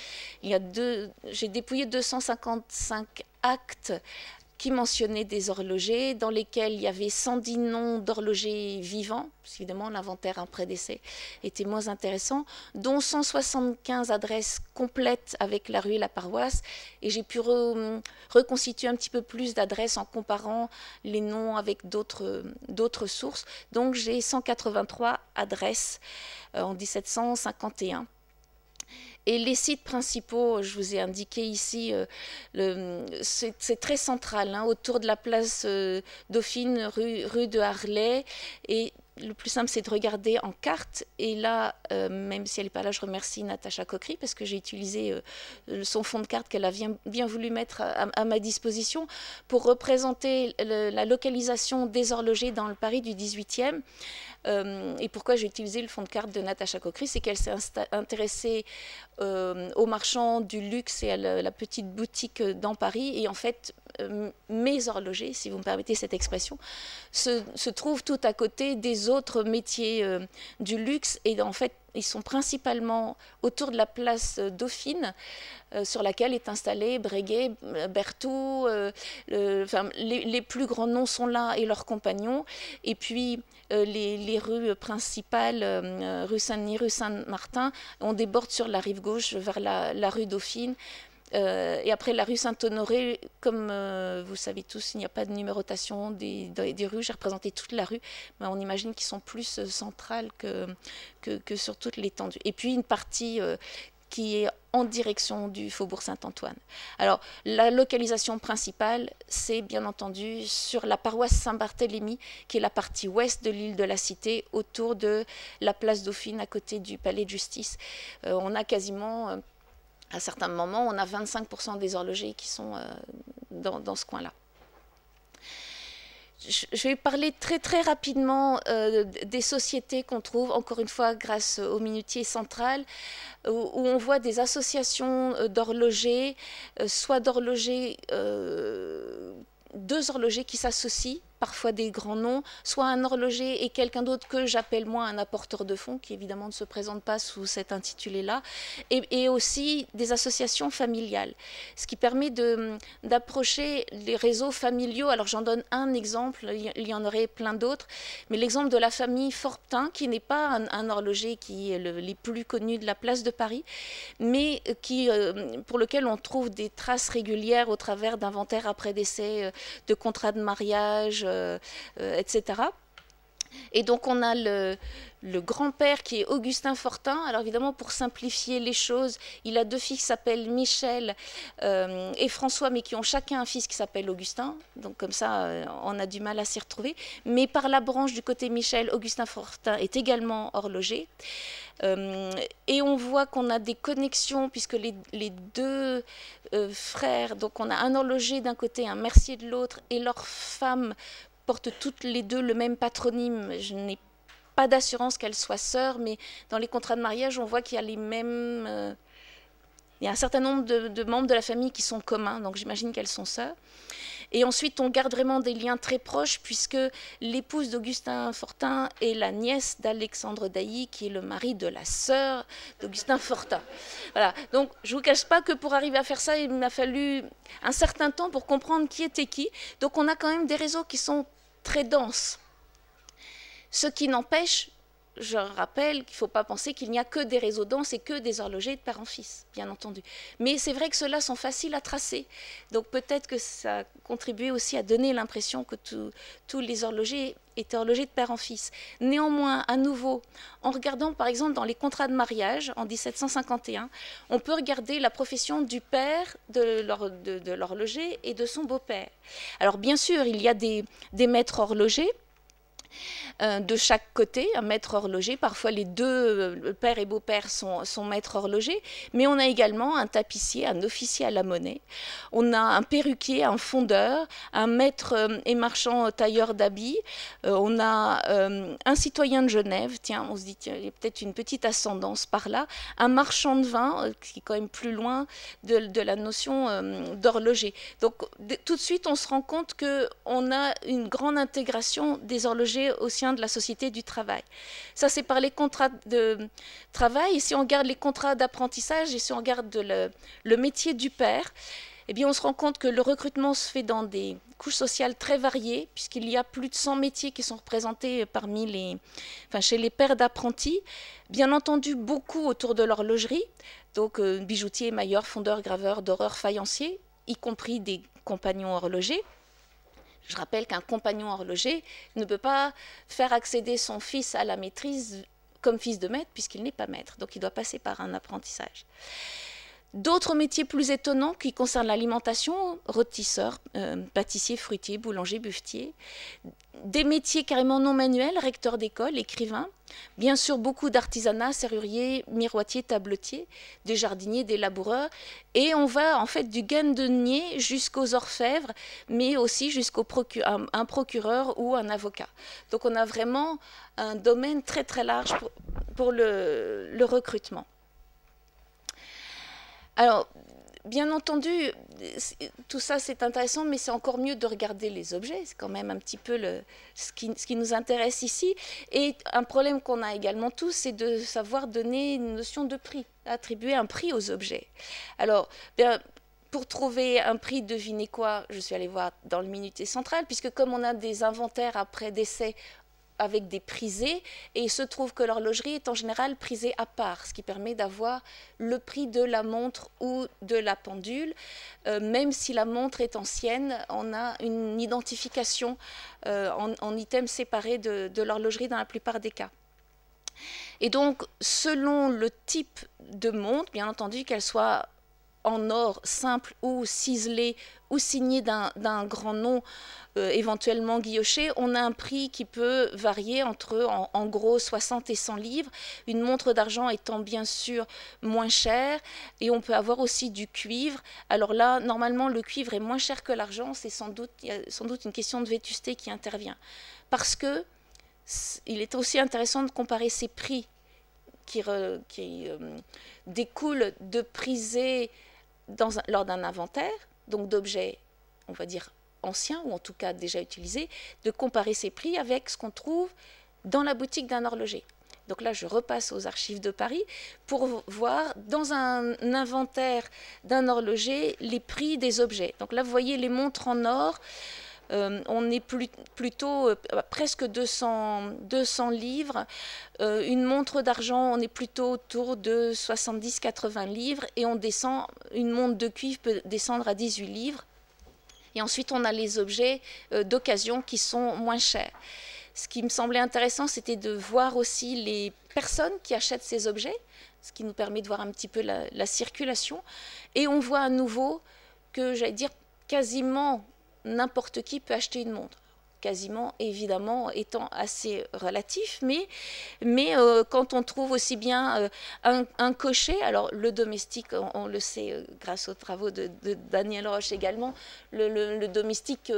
j'ai dépouillé 255 actes qui mentionnait des horlogers, dans lesquels il y avait 110 noms d'horlogers vivants, parce qu'évidemment l'inventaire après décès était moins intéressant, dont 175 adresses complètes avec la rue et la paroisse, et j'ai pu reconstituer un petit peu plus d'adresses en comparant les noms avec d'autres sources. Donc j'ai 183 adresses en 1751. Et les sites principaux, je vous ai indiqué ici, c'est très central, hein, autour de la place Dauphine, rue de Harlay. Et le plus simple, c'est de regarder en carte. Et là, même si elle n'est pas là, je remercie Natacha Coquery parce que j'ai utilisé son fond de carte qu'elle a bien voulu mettre à ma disposition pour représenter la localisation des horlogers dans le Paris du 18e. Et pourquoi j'ai utilisé le fond de carte de Natacha Coquery, c'est qu'elle s'est intéressée aux marchands du luxe et à la petite boutique dans Paris. Et en fait, mes horlogers, si vous me permettez cette expression, se trouvent tout à côté des autres métiers du luxe. Et en fait, ils sont principalement autour de la place Dauphine, sur laquelle est installé Breguet, Berthoud, les plus grands noms sont là et leurs compagnons. Et puis les rues principales, rue Saint-Denis, rue Saint-Martin, on déborde sur la rive gauche vers la rue Dauphine. Et après la rue Saint-Honoré, comme vous savez tous, il n'y a pas de numérotation des rues. J'ai représenté toute la rue, mais on imagine qu'ils sont plus centrales que sur toute l'étendue. Et puis une partie qui est en direction du faubourg Saint-Antoine. Alors la localisation principale, c'est bien entendu sur la paroisse Saint-Barthélemy, qui est la partie ouest de l'île de la Cité, autour de la place Dauphine, à côté du palais de justice. On a quasiment... À certains moments, on a 25% des horlogers qui sont dans ce coin-là. Je vais parler très rapidement des sociétés qu'on trouve, encore une fois, grâce au minutier central, où on voit des associations d'horlogers, soit d'horlogers, deux horlogers qui s'associent, parfois des grands noms, soit un horloger et quelqu'un d'autre que j'appelle moi un apporteur de fonds, qui évidemment ne se présente pas sous cet intitulé-là, et aussi des associations familiales, ce qui permet d'approcher les réseaux familiaux. Alors j'en donne un exemple, il y en aurait plein d'autres, mais l'exemple de la famille Fortin, qui n'est pas un horloger qui est les plus connus de la place de Paris, mais pour lequel on trouve des traces régulières au travers d'inventaires après décès, de contrats de mariage, etc. Et donc on a le grand-père qui est Augustin Fortin. Alors évidemment, pour simplifier les choses, il a deux filles qui s'appellent Michel et François, mais qui ont chacun un fils qui s'appelle Augustin. Donc comme ça, on a du mal à s'y retrouver. Mais par la branche du côté Michel, Augustin Fortin est également horloger. Et on voit qu'on a des connexions, puisque les deux frères, donc on a un horloger d'un côté, un mercier de l'autre, et leur femme portent toutes les deux le même patronyme. Je n'ai pas d'assurance qu'elles soient sœurs, mais dans les contrats de mariage, on voit qu'il y a les mêmes... il y a un certain nombre de membres de la famille qui sont communs, donc j'imagine qu'elles sont sœurs. Et ensuite, on garde vraiment des liens très proches, puisque l'épouse d'Augustin Fortin est la nièce d'Alexandre Dailly, qui est le mari de la sœur d'Augustin Fortin. Voilà. Donc, je ne vous cache pas que pour arriver à faire ça, il m'a fallu un certain temps pour comprendre qui était qui. Donc, on a quand même des réseaux qui sont très denses. Ce qui n'empêche, je rappelle qu'il ne faut pas penser qu'il n'y a que des réseaux denses et que des horlogers de père en fils, bien entendu. Mais c'est vrai que ceux-là sont faciles à tracer. Donc peut-être que ça contribuait aussi à donner l'impression que tous les horlogers étaient horlogers de père en fils. Néanmoins, à nouveau, en regardant par exemple dans les contrats de mariage en 1751, on peut regarder la profession du père de l'horloger et de son beau-père. Alors bien sûr, il y a des maîtres horlogers, de chaque côté, un maître horloger. Parfois, les deux, père et beau-père, sont maîtres horlogers. Mais on a également un tapissier, un officier à la monnaie. On a un perruquier, un fondeur, un maître et marchand tailleur d'habits. On a un citoyen de Genève. Tiens, on se dit, tiens, il y a peut-être une petite ascendance par là. Un marchand de vin, qui est quand même plus loin de la notion d'horloger. Donc, tout de suite, on se rend compte qu'on a une grande intégration des horlogers au sein de la société du travail. Ça, c'est par les contrats de travail. Et si on regarde les contrats d'apprentissage et si on regarde le métier du père, eh bien, on se rend compte que le recrutement se fait dans des couches sociales très variées, puisqu'il y a plus de 100 métiers qui sont représentés parmi chez les pères d'apprentis. Bien entendu, beaucoup autour de l'horlogerie, donc bijoutier, émailleur, fondeur, graveur, doreur, faïencier, y compris des compagnons horlogers. Je rappelle qu'un compagnon horloger ne peut pas faire accéder son fils à la maîtrise comme fils de maître, puisqu'il n'est pas maître. Donc, il doit passer par un apprentissage. D'autres métiers plus étonnants qui concernent l'alimentation, rôtisseur, pâtissier, fruitier, boulanger, buffetier. Des métiers carrément non manuels, recteur d'école, écrivain. Bien sûr, beaucoup d'artisanat, serrurier, miroitier, tabletier, des jardiniers, des laboureurs. Et on va en fait du guindenier jusqu'aux orfèvres, mais aussi jusqu'au un procureur ou un avocat. Donc on a vraiment un domaine très très large pour le recrutement. Alors, bien entendu, tout ça c'est intéressant, mais c'est encore mieux de regarder les objets. C'est quand même un petit peu ce qui nous intéresse ici. Et un problème qu'on a également tous, c'est de savoir donner une notion de prix, attribuer un prix aux objets. Alors, bien, pour trouver un prix, devinez quoi, je suis allée voir dans le minuté central, puisque comme on a des inventaires après décès, avec des prisés, et il se trouve que l'horlogerie est en général prisée à part, ce qui permet d'avoir le prix de la montre ou de la pendule. Même si la montre est ancienne, on a une identification en item séparé de l'horlogerie dans la plupart des cas. Et donc, selon le type de montre, bien entendu, qu'elle soit en or simple ou ciselé ou signé d'un grand nom, éventuellement guilloché, on a un prix qui peut varier entre en gros 60 et 100 livres, une montre d'argent étant bien sûr moins chère, et on peut avoir aussi du cuivre. Alors là, normalement, le cuivre est moins cher que l'argent, c'est sans doute une question de vétusté qui intervient, parce que il est aussi intéressant de comparer ces prix qui découlent de prisés lors d'un inventaire, donc d'objets, on va dire, anciens, ou en tout cas déjà utilisés, de comparer ces prix avec ce qu'on trouve dans la boutique d'un horloger. Donc là, je repasse aux archives de Paris pour voir dans un inventaire d'un horloger les prix des objets. Donc là, vous voyez les montres en or. On est plutôt presque 200 livres. Une montre d'argent, on est plutôt autour de 70-80 livres. Et on descend, une montre de cuivre peut descendre à 18 livres. Et ensuite, on a les objets d'occasion qui sont moins chers. Ce qui me semblait intéressant, c'était de voir aussi les personnes qui achètent ces objets, ce qui nous permet de voir un petit peu la circulation. Et on voit à nouveau que, j'allais dire, quasiment n'importe qui peut acheter une montre. Quasiment, évidemment, étant assez relatif, mais quand on trouve aussi bien un cocher, alors le domestique, on le sait grâce aux travaux de Daniel Roche également, le domestique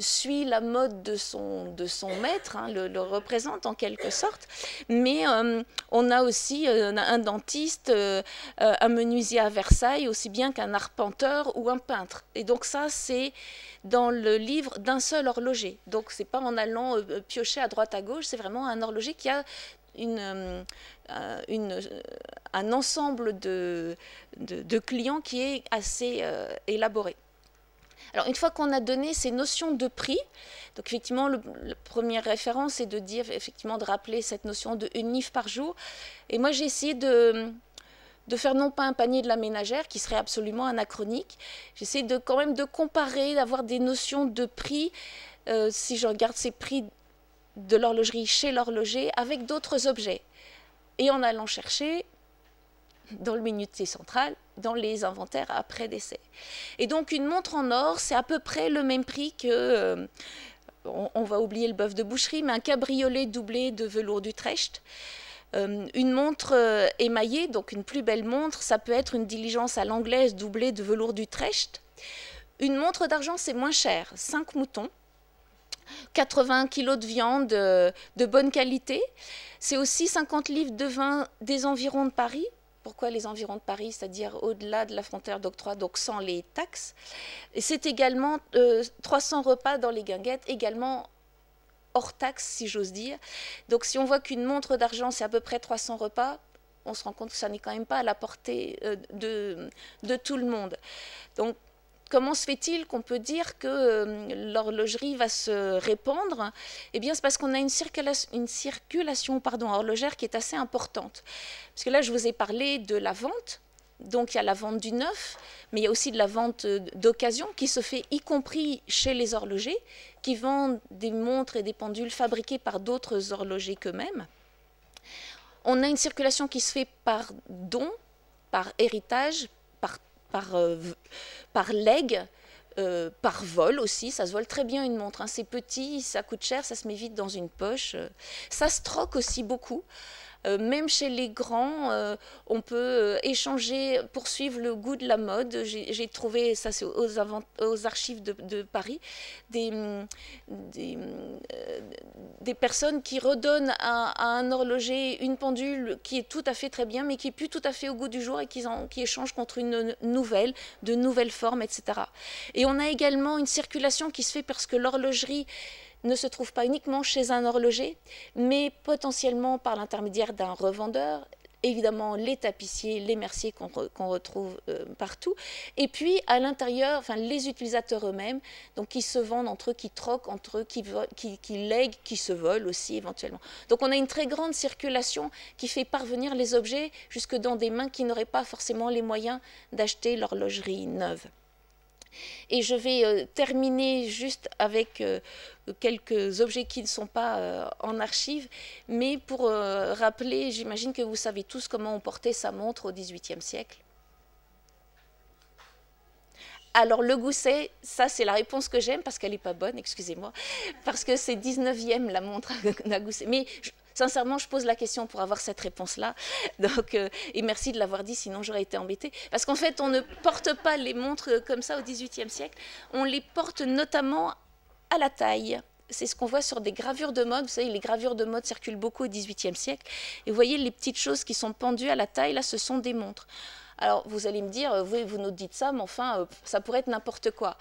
suit la mode de son maître, hein, le représente en quelque sorte, mais on a aussi un dentiste, un menuisier à Versailles, aussi bien qu'un arpenteur ou un peintre. Et donc ça, c'est dans le livre d'un seul horloger. Donc ce n'est pas en allant piocher à droite à gauche, c'est vraiment un horloger qui a un ensemble de clients qui est assez élaboré. Alors une fois qu'on a donné ces notions de prix, donc effectivement la première référence c'est de dire effectivement de rappeler cette notion de une livre par jour. Et moi j'ai essayé de faire non pas un panier de la ménagère qui serait absolument anachronique. J'essaie de quand même de comparer, d'avoir des notions de prix si je regarde ces prix de l'horlogerie chez l'horloger avec d'autres objets et en allant chercher dans le minutier central, dans les inventaires après décès. Et donc une montre en or, c'est à peu près le même prix que, on va oublier le bœuf de boucherie, mais un cabriolet doublé de velours d'Utrecht. Une montre émaillée, donc une plus belle montre, ça peut être une diligence à l'anglaise doublée de velours d'Utrecht. Une montre d'argent, c'est moins cher, 5 moutons. 80 kg de viande de bonne qualité. C'est aussi 50 livres de vin des environs de Paris. Pourquoi les environs de Paris, c'est-à-dire au-delà de la frontière d'octroi, donc sans les taxes. Et c'est également 300 repas dans les guinguettes, également hors taxes, si j'ose dire. Donc si on voit qu'une montre d'argent, c'est à peu près 300 repas, on se rend compte que ça n'est quand même pas à la portée de tout le monde. Donc, comment se fait-il qu'on peut dire que l'horlogerie va se répandre? Eh bien, c'est parce qu'on a une circulation horlogère qui est assez importante. Parce que là, je vous ai parlé de la vente. Donc, il y a la vente du neuf, mais il y a aussi de la vente d'occasion qui se fait y compris chez les horlogers, qui vendent des montres et des pendules fabriquées par d'autres horlogers qu'eux-mêmes. On a une circulation qui se fait par don, par héritage, par legs, par vol aussi. Ça se vole très bien une montre, hein. C'est petit, ça coûte cher, ça se met vite dans une poche. Ça se troque aussi beaucoup. Même chez les grands, on peut échanger, poursuivre le goût de la mode. J'ai trouvé, ça c'est aux archives de Paris, des personnes qui redonnent à un horloger une pendule qui est tout à fait très bien, mais qui n'est plus tout à fait au goût du jour et qui échangent contre une nouvelle, de nouvelles formes, etc. Et on a également une circulation qui se fait parce que l'horlogerie ne se trouve pas uniquement chez un horloger, mais potentiellement par l'intermédiaire d'un revendeur, évidemment les tapissiers, les merciers qu'on retrouve partout, et puis à l'intérieur, enfin, les utilisateurs eux-mêmes, donc qui se vendent entre eux, qui troquent entre eux, qui lèguent, qui se volent aussi éventuellement. Donc on a une très grande circulation qui fait parvenir les objets jusque dans des mains qui n'auraient pas forcément les moyens d'acheter l'horlogerie neuve. Et je vais terminer juste avec quelques objets qui ne sont pas en archive, mais pour rappeler, j'imagine que vous savez tous comment on portait sa montre au XVIIIe siècle. Alors le gousset, ça c'est la réponse que j'aime parce qu'elle n'est pas bonne, excusez-moi, parce que c'est 19e la montre à gousset. Mais sincèrement, je pose la question pour avoir cette réponse-là. Donc, et merci de l'avoir dit, sinon j'aurais été embêtée. Parce qu'en fait, on ne porte pas les montres comme ça au XVIIIe siècle. On les porte notamment à la taille. C'est ce qu'on voit sur des gravures de mode. Vous savez, les gravures de mode circulent beaucoup au XVIIIe siècle. Et vous voyez, les petites choses qui sont pendues à la taille, là, ce sont des montres. Alors, vous allez me dire, vous nous dites ça, mais enfin, ça pourrait être n'importe quoi.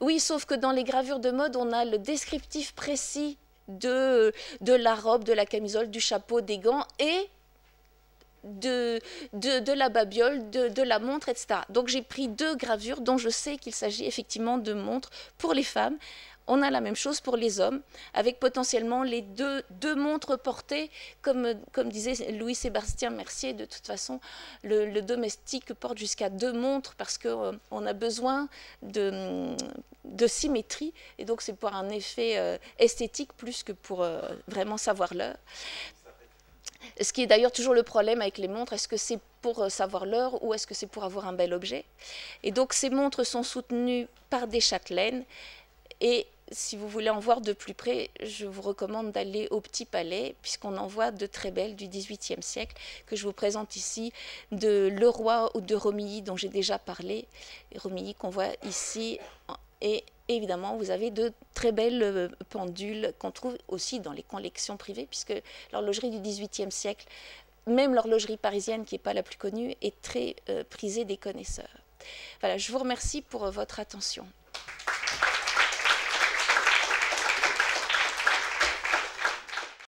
Oui, sauf que dans les gravures de mode, on a le descriptif précis de la robe, de la camisole, du chapeau, des gants et de la babiole, de la montre, etc. Donc j'ai pris deux gravures dont je sais qu'il s'agit effectivement de montres pour les femmes. On a la même chose pour les hommes, avec potentiellement les deux montres portées, comme disait Louis-Sébastien Mercier. De toute façon, le domestique porte jusqu'à deux montres parce qu'on a besoin de symétrie. Et donc, c'est pour un effet esthétique plus que pour vraiment savoir l'heure. Ce qui est d'ailleurs toujours le problème avec les montres, est-ce que c'est pour savoir l'heure ou est-ce que c'est pour avoir un bel objet? Et donc, ces montres sont soutenues par des châtelaines. Et si vous voulez en voir de plus près, je vous recommande d'aller au Petit Palais, puisqu'on en voit de très belles du XVIIIe siècle, que je vous présente ici, de Leroy ou de Romilly, dont j'ai déjà parlé. Et Romilly qu'on voit ici. Et évidemment, vous avez de très belles pendules qu'on trouve aussi dans les collections privées, puisque l'horlogerie du XVIIIe siècle, même l'horlogerie parisienne, qui n'est pas la plus connue, est très prisée des connaisseurs. Voilà, je vous remercie pour votre attention.